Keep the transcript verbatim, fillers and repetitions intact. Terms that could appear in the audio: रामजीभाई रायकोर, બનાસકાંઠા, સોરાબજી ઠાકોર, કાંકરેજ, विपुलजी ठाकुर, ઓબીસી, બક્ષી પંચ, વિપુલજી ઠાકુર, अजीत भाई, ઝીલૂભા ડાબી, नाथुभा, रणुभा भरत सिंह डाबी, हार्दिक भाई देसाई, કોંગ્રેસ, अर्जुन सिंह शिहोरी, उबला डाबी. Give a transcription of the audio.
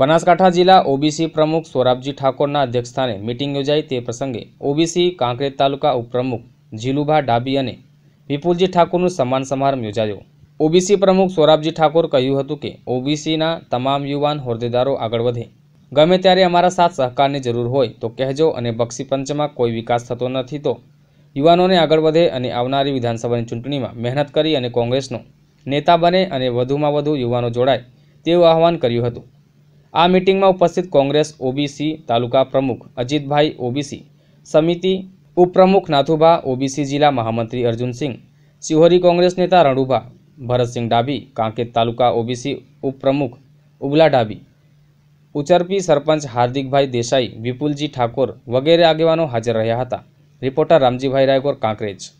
બનાસકાંઠા જિલ્લા ઓબીસી પ્રમુખ સોરાબજી ઠાકોરના અધ્યક્ષસ્થાને મીટિંગ યોજાઈ તે પ્રસંગે ઓબીસી કાંકરેજ તાલુકા ઉપપ્રમુખ ઝીલૂભા ડાબી અને વિપુલજી ઠાકુરનો સન્માન સમારંભ યોજાયો। ઓબીસી પ્રમુખ સોરાબજી ઠાકુર કહ્યું હતું કે ઓબીસીના તમામ યુવાન હોદ્દેદારો આગળ વધે, ગમે ત્યારે અમારા સાથ સહકારની જરૂર હોય તો કહેજો અને બક્ષી પંચમાં કોઈ વિકાસ થતો નથી તો યુવાનોને આગળ વધે અને આવનારી વિધાનસભાની ચૂંટણીમાં મહેનત કરી અને કોંગ્રેસનો નેતા બને અને વધુમાં વધુ યુવાનો જોડાય તેવું આહવાન કર્યું હતું। आ मीटिंग में उपस्थित कांग्रेस ओबीसी तालुका प्रमुख अजीत भाई ओबीसी समिति उपप्रमुख नाथुभा ओबीसी जिला महामंत्री अर्जुन सिंह शिहोरी कांग्रेस नेता रणुभा भरत सिंह डाबी कांकेर तालुका ओबीसी उपप्रमुख उबला डाबी उचरपी सरपंच हार्दिक भाई देसाई विपुलजी ठाकुर वगैरह आगेवानों हाजर रह्या हता। रिपोर्टर रामजीभाई रायकोर कांकरेज।